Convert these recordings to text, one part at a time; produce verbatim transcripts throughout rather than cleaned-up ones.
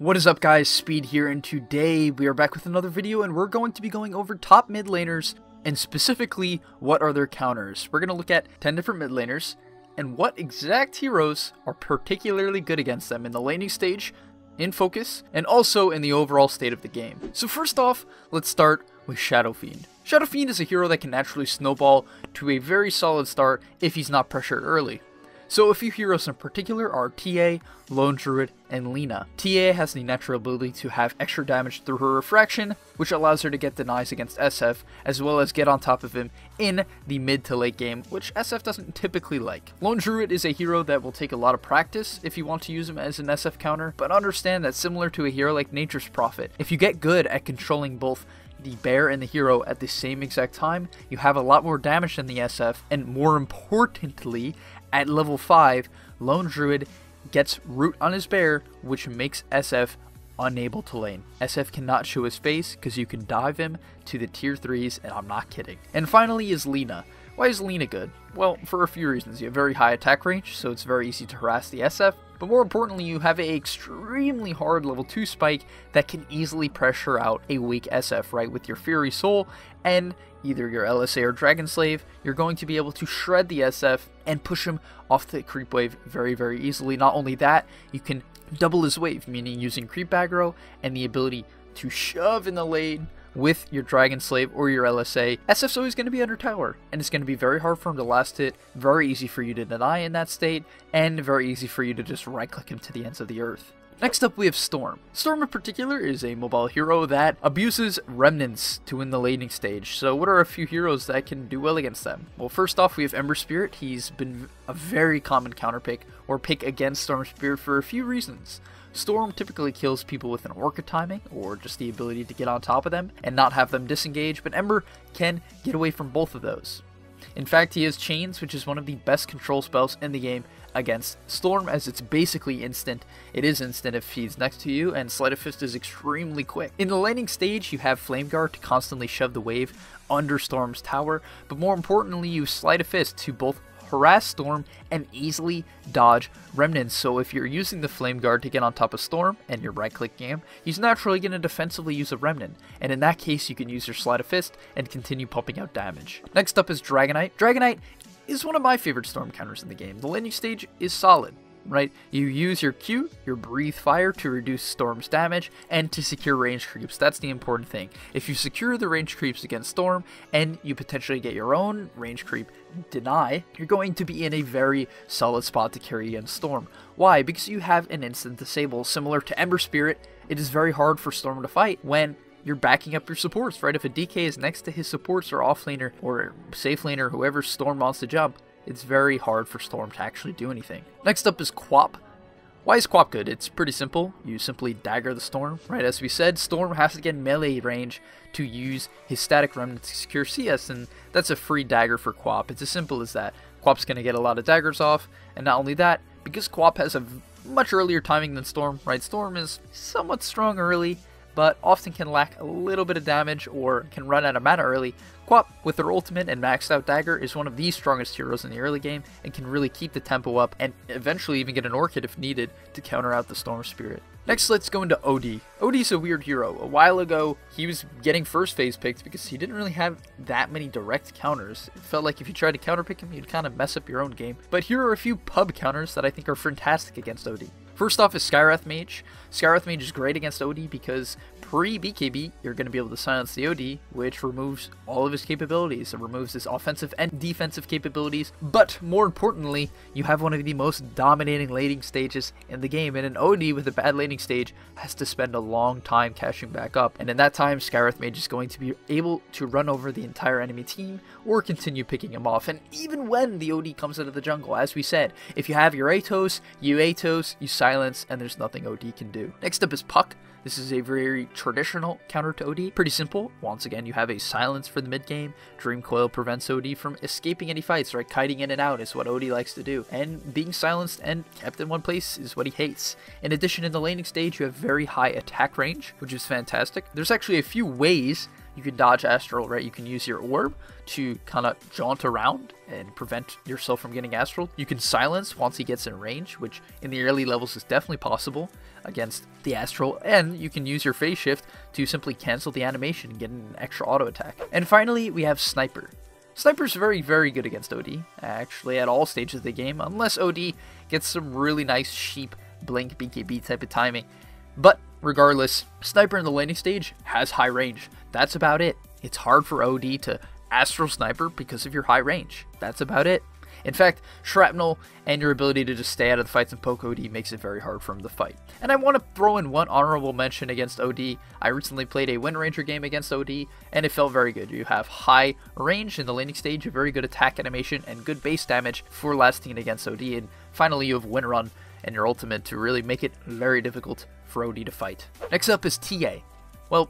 What is up guys, Speed here, and today we are back with another video and we're going to be going over top mid laners and specifically what are their counters. We're going to look at ten different mid laners and what exact heroes are particularly good against them in the laning stage, in focus, and also in the overall state of the game. So first off, let's start with Shadow Fiend. Shadow Fiend is a hero that can naturally snowball to a very solid start if he's not pressured early. So a few heroes in particular are T A, Lone Druid, and Lina. T A has the natural ability to have extra damage through her refraction, which allows her to get denies against S F, as well as get on top of him in the mid to late game, which S F doesn't typically like. Lone Druid is a hero that will take a lot of practice if you want to use him as an S F counter, but understand that similar to a hero like Nature's Prophet, if you get good at controlling both the bear and the hero at the same exact time, you have a lot more damage than the S F, and more importantly, at level five, Lone Druid gets root on his bear, which makes S F unable to lane. S F cannot show his face because you can dive him to the tier threes, and I'm not kidding. And finally is Lina. Why is Lina good? Well, for a few reasons. You have very high attack range, so it's very easy to harass the S F, but more importantly, you have an extremely hard level two spike that can easily pressure out a weak S F, right? With your Fury Soul and either your L S A or Dragon Slave, you're going to be able to shred the S F and push him off the creep wave very, very easily. Not only that, you can double his wave, meaning using creep aggro and the ability to shove in the lane with your Dragon Slave or your L S A. S F's always going to be under tower, and it's going to be very hard for him to last hit, very easy for you to deny in that state, and very easy for you to just right-click him to the ends of the earth. Next up we have Storm. Storm in particular is a mobile hero that abuses remnants to win the laning stage. So what are a few heroes that can do well against them? Well, first off we have Ember Spirit. He's been a very common counter pick or pick against Storm Spirit for a few reasons. Storm typically kills people with an Orca timing or just the ability to get on top of them and not have them disengage, but Ember can get away from both of those. In fact, he has Chains, which is one of the best control spells in the game against Storm, as it's basically instant. It is instant if he's next to you, and Sleight of Fist is extremely quick. In the laning stage, you have Flame Guard to constantly shove the wave under Storm's tower, but more importantly, you Sleight of Fist to both harass Storm and easily dodge remnants. So if you're using the Flame Guard to get on top of Storm and your right click game, he's naturally going to defensively use a remnant, and in that case you can use your Sleight of Fist and continue pumping out damage. Next up is Dragon Knight. Dragon Knight is one of my favorite Storm counters in the game. The laning stage is solid, right? You use your Q, your Breathe Fire, to reduce Storm's damage and to secure range creeps. That's the important thing. If you secure the range creeps against Storm and you potentially get your own range creep deny, you're going to be in a very solid spot to carry against Storm. Why? Because you have an instant disable. Similar to Ember Spirit, it is very hard for Storm to fight when you're backing up your supports, right? If a D K is next to his supports or offlaner or safe laner, whoever Storm wants to jump, it's very hard for Storm to actually do anything. Next up is Q O P. Why is Q O P good? It's pretty simple. You simply dagger the Storm, right? As we said, Storm has to get melee range to use his static remnant to secure C S, and that's a free dagger for Q O P. It's as simple as that. Q O P's going to get a lot of daggers off, and not only that, because Q O P has a much earlier timing than Storm, right? Storm is somewhat strong early, but often can lack a little bit of damage or can run out of mana early. Q O P, with her ultimate and maxed out dagger, is one of the strongest heroes in the early game and can really keep the tempo up and eventually even get an Orchid if needed to counter out the Storm Spirit. Next, let's go into O D. O D's a weird hero. A while ago, he was getting first phase picked because he didn't really have that many direct counters. It felt like if you tried to counter pick him, you'd kind of mess up your own game. But here are a few pub counters that I think are fantastic against O D. First off is Skywrath Mage. Skywrath Mage is great against O D because pre-B K B, you're going to be able to silence the O D, which removes all of his capabilities. It removes his offensive and defensive capabilities, but more importantly, you have one of the most dominating laning stages in the game, and an O D with a bad laning stage has to spend a long time cashing back up, and in that time, Skywrath Mage is going to be able to run over the entire enemy team or continue picking him off, and even when the O D comes out of the jungle, as we said, if you have your Atos, you Atos, you silence Silence, and there's nothing O D can do. Next up is Puck. This is a very traditional counter to O D. Pretty simple. Once again, you have a silence for the mid game. Dream Coil prevents O D from escaping any fights, right? Kiting in and out is what O D likes to do. And being silenced and kept in one place is what he hates. In addition, in the laning stage, you have very high attack range, which is fantastic. There's actually a few ways you can dodge Astral, right? You can use your Orb to kind of jaunt around and prevent yourself from getting Astral. You can silence once he gets in range, which in the early levels is definitely possible. against the Astral, and you can use your phase shift to simply cancel the animation and get an extra auto attack. And finally, we have Sniper. Sniper's very, very good against O D, actually at all stages of the game, unless O D gets some really nice sheep blink B K B type of timing. But regardless, Sniper in the laning stage has high range. That's about it. It's hard for O D to Astral Sniper because of your high range. That's about it. In fact, Shrapnel and your ability to just stay out of the fights and poke O D makes it very hard for him to fight. And I want to throw in one honorable mention against O D. I recently played a Windranger game against O D, and it felt very good. You have high range in the laning stage, a very good attack animation, and good base damage for lasting against O D. And finally, you have Win Run and your ultimate to really make it very difficult for O D to fight. Next up is T A. Well,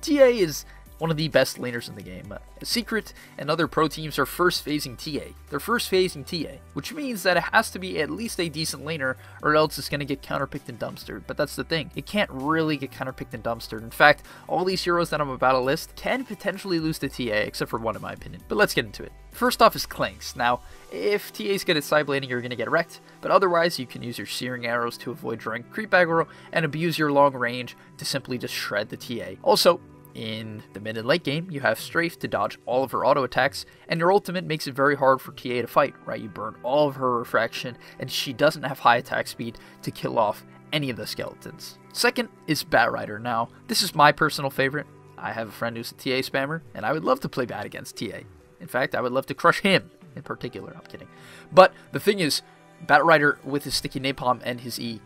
T A is one of the best laners in the game. Secret and other pro teams are first phasing T A. They're first phasing T A, which means that it has to be at least a decent laner or else it's going to get counterpicked and dumpstered. But that's the thing. It can't really get counterpicked and dumpstered. In fact, all these heroes that I'm about to list can potentially lose to T A, except for one in my opinion. But let's get into it. First off is Clanks. Now, if T A's good at sideblading, you're going to get wrecked, but otherwise you can use your Searing Arrows to avoid drawing creep aggro and abuse your long range to simply just shred the T A. Also, in the mid and late game, you have Strafe to dodge all of her auto attacks, and your ultimate makes it very hard for T A to fight, right? You burn all of her refraction, and she doesn't have high attack speed to kill off any of the skeletons. Second is Batrider. Now, this is my personal favorite. I have a friend who's a T A spammer, and I would love to play Bat against T A. In fact, I would love to crush him in particular. I'm kidding. But the thing is, Batrider with his sticky napalm and his E,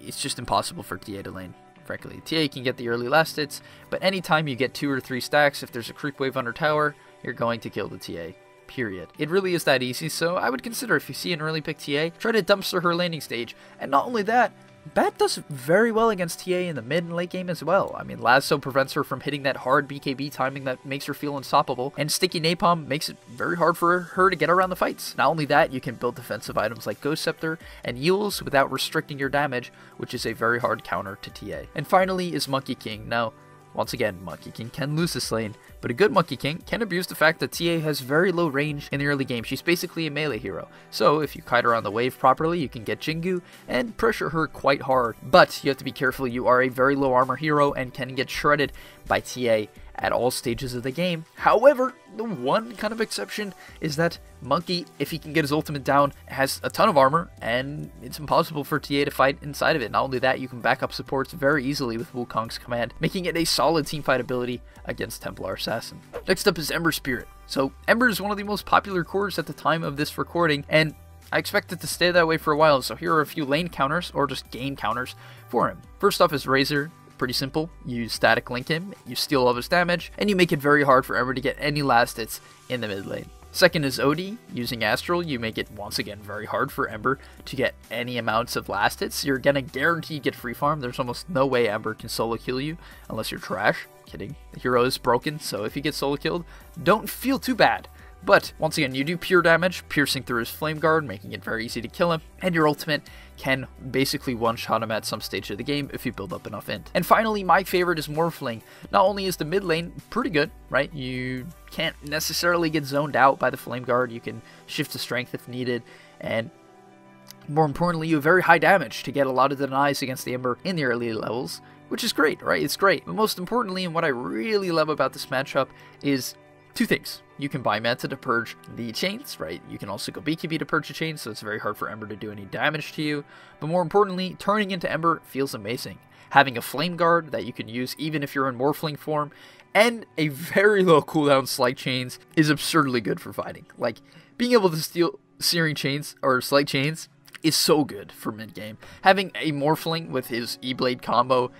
it's just impossible for T A to lane. Frankly, T A can get the early last hits, but anytime you get two or three stacks, if there's a creep wave under tower, you're going to kill the T A. Period. It really is that easy, so I would consider if you see an early pick T A, try to dumpster her laning stage. And not only that, Bat does very well against T A in the mid and late game as well. I mean, Lasso prevents her from hitting that hard B K B timing that makes her feel unstoppable, and Sticky Napalm makes it very hard for her to get around the fights. Not only that, you can build defensive items like Ghost Scepter and Yules without restricting your damage, which is a very hard counter to T A. And finally is Monkey King. Now, once again, Monkey King can lose this lane, but a good Monkey King can abuse the fact that T A has very low range in the early game. She's basically a melee hero, so if you kite her on the wave properly, you can get Jingu and pressure her quite hard. But you have to be careful, you are a very low armor hero and can get shredded by T A at all stages of the game. However, the one kind of exception is that Monkey, if he can get his ultimate down, has a ton of armor, and it's impossible for T A to fight inside of it. Not only that, you can back up supports very easily with Wukong's command, making it a solid teamfight ability against Templar Assassin. Next up is Ember Spirit. So, Ember is one of the most popular cores at the time of this recording, and I expect it to stay that way for a while, so here are a few lane counters, or just game counters, for him. First off is Razor. Pretty simple, you static link him, you steal all his damage, and you make it very hard for Ember to get any last hits in the mid lane. Second is O D. Using Astral, you make it once again very hard for Ember to get any amounts of last hits. You're gonna guarantee you get free farm. There's almost no way Ember can solo kill you unless you're trash. Kidding. The hero is broken, so if you get solo killed, don't feel too bad. But once again, you do pure damage, piercing through his flame guard, making it very easy to kill him, and your ultimate can basically one-shot him at some stage of the game if you build up enough int. And finally, my favorite is Morphling. Not only is the mid lane pretty good, right? You can't necessarily get zoned out by the flame guard, you can shift to strength if needed, and more importantly, you have very high damage to get a lot of denies against the Ember in the early levels, which is great, right? It's great. But most importantly, and what I really love about this matchup is two things. You can buy Manta to purge the chains, right? You can also go B K B to purge the chains, so it's very hard for Ember to do any damage to you. But more importantly, turning into Ember feels amazing. Having a Flame Guard that you can use even if you're in Morphling form, and a very low cooldown Slight Chains is absurdly good for fighting. Like, being able to steal Searing Chains, or Slight Chains, is so good for mid-game. Having a Morphling with his E-Blade combo,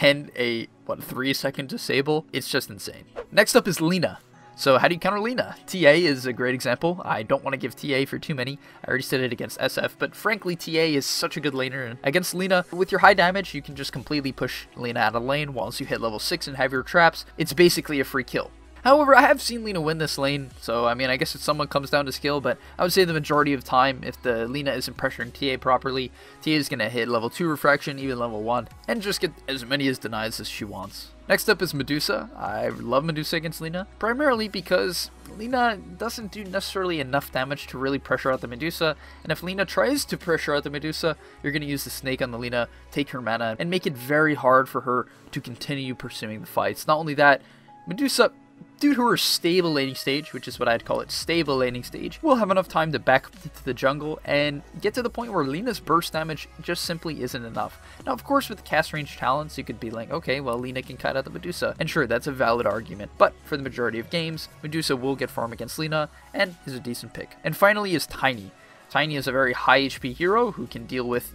and a, what, three second disable, it's just insane. Next up is Lina. So how do you counter Lina? T A is a great example. I don't want to give T A for too many. I already said it against S F, but frankly, T A is such a good laner. And against Lina, with your high damage, you can just completely push Lina out of lane. Once you hit level six and have your traps, it's basically a free kill. However, I have seen Lina win this lane, so I mean, I guess if someone comes down to skill, but I would say the majority of time, if the Lina isn't pressuring T A properly, T A is going to hit level two Refraction, even level one, and just get as many as denies as she wants. Next up is Medusa. I love Medusa against Lina, primarily because Lina doesn't do necessarily enough damage to really pressure out the Medusa, and if Lina tries to pressure out the Medusa, you're going to use the snake on the Lina, take her mana, and make it very hard for her to continue pursuing the fights. Not only that, Medusa, due to her stable laning stage, which is what I'd call it, stable laning stage, will have enough time to back up to the jungle and get to the point where Lina's burst damage just simply isn't enough. Now, of course, with cast range talents, you could be like, okay, well, Lina can kite out the Medusa, and sure, that's a valid argument, but for the majority of games, Medusa will get farm against Lina and is a decent pick. And finally is Tiny. Tiny is a very high H P hero who can deal with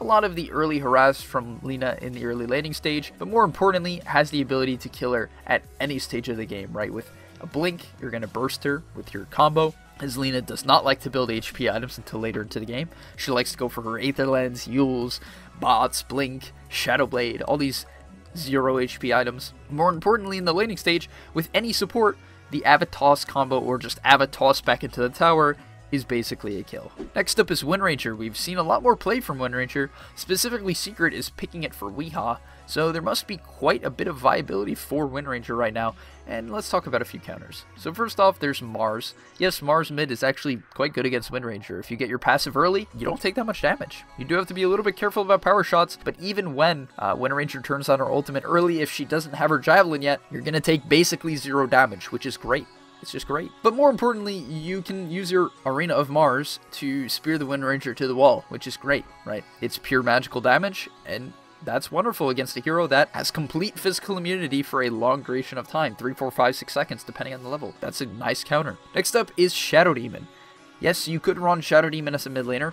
a lot of the early harass from Lina in the early laning stage, but more importantly, has the ability to kill her at any stage of the game, right? With a blink, you're going to burst her with your combo, as Lina does not like to build H P items until later into the game. She likes to go for her Aether Lens, Yules, Bots, Blink, Shadow Blade, all these zero H P items. More importantly, in the laning stage, with any support, the Avatoss combo or just Avatoss back into the tower is basically a kill. Next up is Windranger. We've seen a lot more play from Windranger. Specifically, Secret is picking it for Weehaw, so there must be quite a bit of viability for Windranger right now, and let's talk about a few counters. So first off, there's Mars. Yes, Mars mid is actually quite good against Windranger. If you get your passive early, you don't take that much damage. You do have to be a little bit careful about power shots, but even when uh, Windranger turns on her ultimate early, if she doesn't have her Javelin yet, you're going to take basically zero damage, which is great. It's just great. But more importantly, you can use your Arena of Mars to spear the Windranger to the wall, which is great, right? It's pure magical damage, and that's wonderful against a hero that has complete physical immunity for a long duration of time, three, four, five, six seconds, depending on the level. That's a nice counter. Next up is Shadow Demon. Yes, you could run Shadow Demon as a mid laner.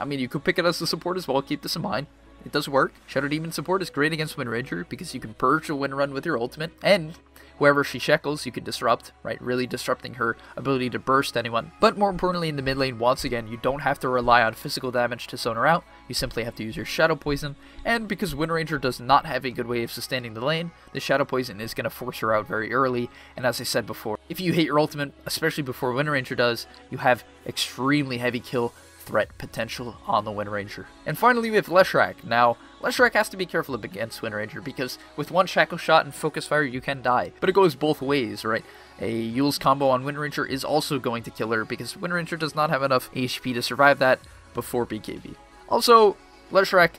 I mean, you could pick it as a support as well, keep this in mind. It does work. Shadow Demon support is great against Windranger because you can purge a Winrun with your ultimate, and whoever she shackles, you can disrupt, right? Really disrupting her ability to burst anyone. But more importantly, in the mid lane, once again, you don't have to rely on physical damage to zone her out. You simply have to use your Shadow Poison, and because Windranger does not have a good way of sustaining the lane, the Shadow Poison is going to force her out very early, and as I said before, if you hit your ultimate, especially before Windranger does, you have extremely heavy kill threat potential on the Windranger. And finally, we have Leshrac. Now, Leshrac has to be careful against Windranger because with one Shackle Shot and Focus Fire, you can die. But it goes both ways, right? A Yule's combo on Windranger is also going to kill her because Windranger does not have enough H P to survive that before B K B. Also, Leshrac,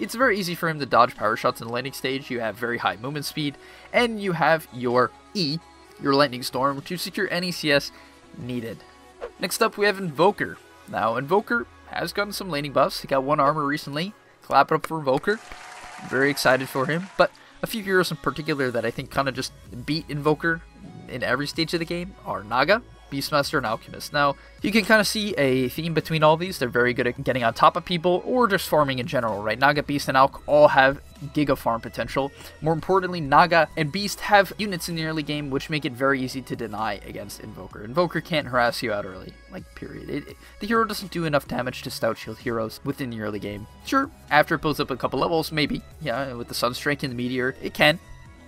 it's very easy for him to dodge power shots in the landing stage. You have very high movement speed, and you have your E, your Lightning Storm, to secure any C S needed. Next up, we have Invoker. Now, Invoker has gotten some laning buffs. He got one armor recently. Clap it up for Invoker. Very excited for him. But a few heroes in particular that I think kind of just beat Invoker in every stage of the game are Naga, Beastmaster, and Alchemist. Now, you can kind of see a theme between all these. They're very good at getting on top of people or just farming in general, right? Naga, Beast, and Alch all have giga farm potential. More importantly, Naga and Beast have units in the early game which make it very easy to deny against Invoker. Invoker can't harass you out early, like period. It, it, the hero doesn't do enough damage to stout shield heroes within the early game. Sure, after it builds up a couple levels, maybe, yeah, with the Sunstrike and the Meteor, it can.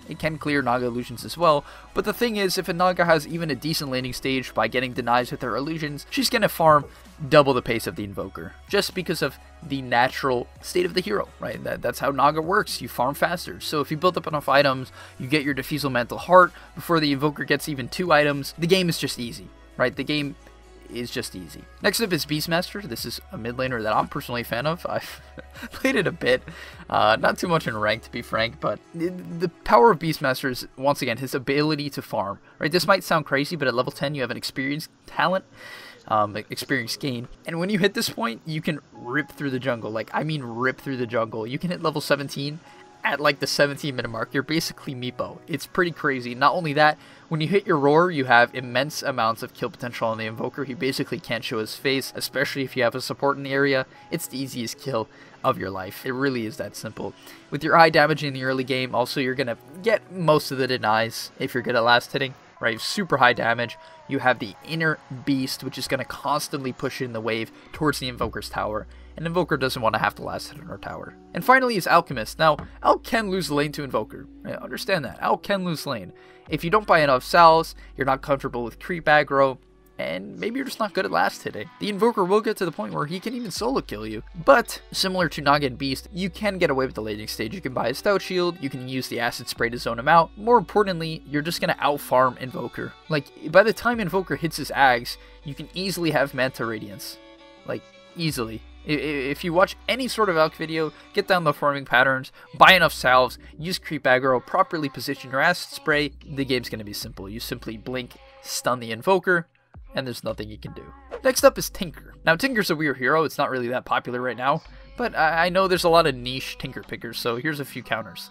It can clear Naga illusions as well, but the thing is, if a Naga has even a decent laning stage by getting denies with her illusions, she's going to farm double the pace of the Invoker, just because of the natural state of the hero, right? That, that's how Naga works, you farm faster. So if you build up enough items, you get your Diffusal Mantle Heart, before the Invoker gets even two items, the game is just easy, right? The game is just easy. Next up is Beastmaster. This is a mid laner that I'm personally a fan of. I've played it a bit, uh, not too much in rank to be frank, but the power of Beastmaster is, once again, his ability to farm, right? This might sound crazy, but at level ten, you have an experience talent, um, experience gain, and when you hit this point, you can rip through the jungle. Like, I mean rip through the jungle. You can hit level seventeen, at like the seventeen minute mark, you're basically Meepo. It's pretty crazy. Not only that, when you hit your roar, you have immense amounts of kill potential on the Invoker. He basically can't show his face, especially if you have a support in the area. It's the easiest kill of your life. It really is that simple. With your eye damage in the early game, also you're going to get most of the denies if you're good at last hitting, right? Super high damage. You have the inner beast, which is going to constantly push in the wave towards the Invoker's tower. and Invoker doesn't want to have to last hit on our tower. And finally is Alchemist. Now, Alch can lose lane to Invoker. I understand that. Alch can lose lane. If you don't buy enough salves, you're not comfortable with creep aggro, and maybe you're just not good at last hitting. The Invoker will get to the point where he can even solo kill you, but similar to Naga and Beast, you can get away with the laning stage. You can buy a stout shield, you can use the acid spray to zone him out. More importantly, you're just going to outfarm Invoker. Like, by the time Invoker hits his Ags, you can easily have Manta Radiance. Like, easily. If you watch any sort of Alch video, get down the farming patterns, buy enough salves, use creep aggro, properly position your acid spray, the game's going to be simple. You simply blink, stun the Invoker, and there's nothing you can do. Next up is Tinker. Now, Tinker's a weird hero. It's not really that popular right now, but I know there's a lot of niche Tinker pickers, so here's a few counters.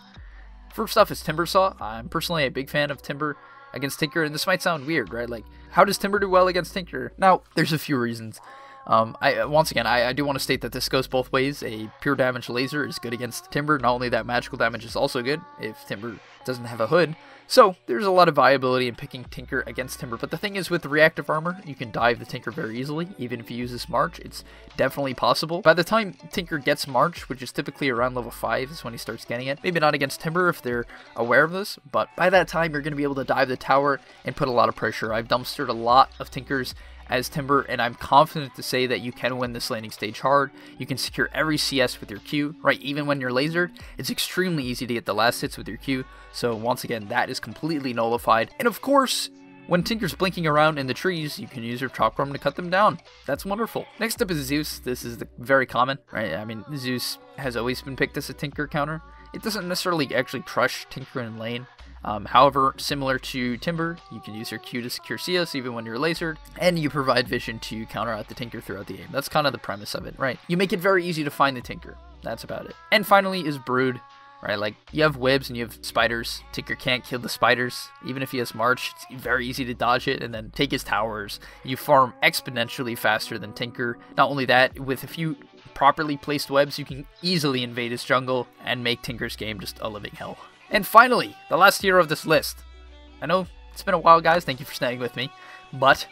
First off is Timbersaw. I'm personally a big fan of Timber against Tinker, and this might sound weird, right? Like, how does Timber do well against Tinker? Now, there's a few reasons. Um, I, once again, I, I do want to state that this goes both ways. A pure damage laser is good against Timber. Not only that, magical damage is also good if Timber doesn't have a hood. So there's a lot of viability in picking Tinker against Timber. But the thing is, with reactive armor, you can dive the Tinker very easily. Even if you use this March, it's definitely possible. By the time Tinker gets March, which is typically around level five, is when he starts getting it. Maybe not against Timber if they're aware of this, but by that time, you're going to be able to dive the tower and put a lot of pressure. I've dumpstered a lot of Tinkers as Timber, and I'm confident to say that you can win this landing stage hard. You can secure every C S with your Q, right? Even when you're lasered, it's extremely easy to get the last hits with your Q. So once again, that is completely nullified. And of course, when Tinker's blinking around in the trees, you can use your Chakram to cut them down. That's wonderful. Next up is Zeus. This is the very common, right? I mean, Zeus has always been picked as a Tinker counter. It doesn't necessarily actually crush Tinker in lane. Um, however, similar to Timber, you can use your Q to secure C S even when you're lasered, and you provide vision to counter out the Tinker throughout the game. That's kind of the premise of it, right? You make it very easy to find the Tinker. That's about it. And finally is Brood, right? Like, you have webs and you have spiders. Tinker can't kill the spiders. Even if he has March, it's very easy to dodge it and then take his towers. You farm exponentially faster than Tinker. Not only that, with a few properly placed webs, you can easily invade his jungle and make Tinker's game just a living hell. And finally, the last hero of this list. I know it's been a while, guys. Thank you for staying with me. But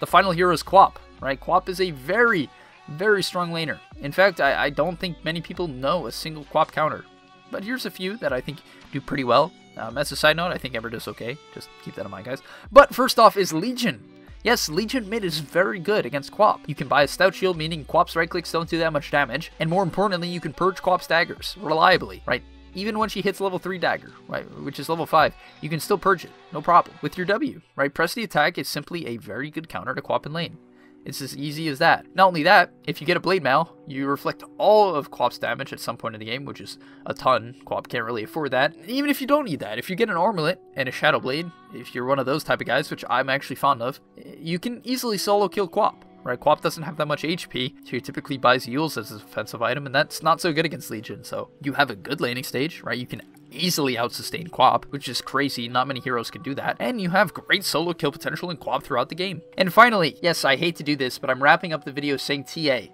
the final hero is Q O P, right? Q O P is a very, very strong laner. In fact, I, I don't think many people know a single Q O P counter. But here's a few that I think do pretty well. Um, as a side note, I think Ember does okay. Just keep that in mind, guys. But first off is Legion. Yes, Legion mid is very good against Q O P. You can buy a stout shield, meaning Q O P's right clicks don't do that much damage. And more importantly, you can purge Q O P's daggers reliably, right? Even when she hits level three dagger, right, which is level five, you can still purge it, no problem. With your W, right, press the attack is simply a very good counter to Q O P in lane. It's as easy as that. Not only that, if you get a blade mal, you reflect all of Q O P's damage at some point in the game, which is a ton. Q O P can't really afford that. Even if you don't need that, if you get an armlet and a shadow blade, if you're one of those type of guys, which I'm actually fond of, you can easily solo kill Q O P. Right, Q O P doesn't have that much H P, so he typically buys Yules as his offensive item, and that's not so good against Legion. So you have a good laning stage, right? You can easily out-sustain Q O P, which is crazy. Not many heroes can do that. And you have great solo kill potential in Q O P throughout the game. And finally, yes, I hate to do this, but I'm wrapping up the video saying T A.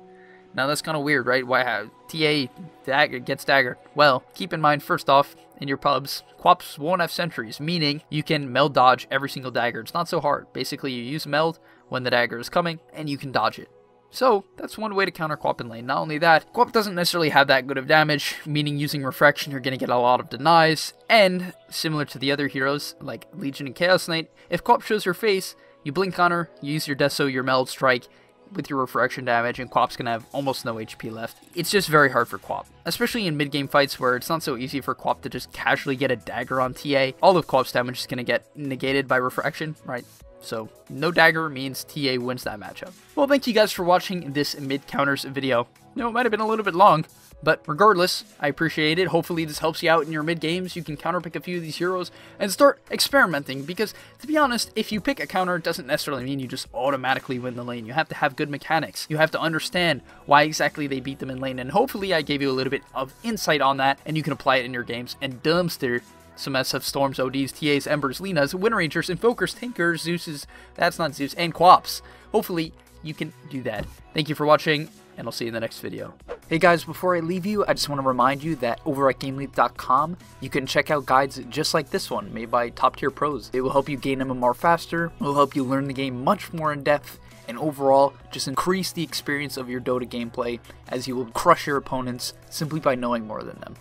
Now that's kind of weird, right? Why have T A dagger gets daggered? Well, keep in mind, first off, in your pubs, Q O Ps won't have sentries, meaning you can meld dodge every single dagger. It's not so hard. Basically, you use meld when the dagger is coming, and you can dodge it. So that's one way to counter Q O P in lane. Not only that, Q O P doesn't necessarily have that good of damage, meaning using refraction, you're going to get a lot of denies. And similar to the other heroes like Legion and Chaos Knight, if Q O P shows her face, you blink on her, you use your Deso, your meld strike with your refraction damage, and Q O P's going to have almost no H P left. It's just very hard for Q O P, especially in mid-game fights where it's not so easy for Q O P to just casually get a dagger on T A. All of Q O P's damage is going to get negated by refraction, right? So no dagger means T A wins that matchup. Well, thank you guys for watching this mid-counters video. No, it might have been a little bit long, but regardless, I appreciate it. Hopefully this helps you out in your mid-games. You can counterpick a few of these heroes and start experimenting because, to be honest, if you pick a counter, it doesn't necessarily mean you just automatically win the lane. You have to have good mechanics. You have to understand why exactly they beat them in lane, and hopefully I gave you a little bit of insight on that, and you can apply it in your games and dumpster some S F Storms, O Ds, T As, Embers, Linas, Windrangers, Invokers, Tinkers, Zeus's, that's not Zeus, and Q O Ps. Hopefully, you can do that. Thank you for watching, and I'll see you in the next video. Hey guys, before I leave you, I just want to remind you that over at GameLeap dot com, you can check out guides just like this one, made by top tier pros. It will help you gain M M R faster, it will help you learn the game much more in depth, and overall just increase the experience of your Dota gameplay, as you will crush your opponents simply by knowing more than them.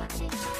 We'll be right back.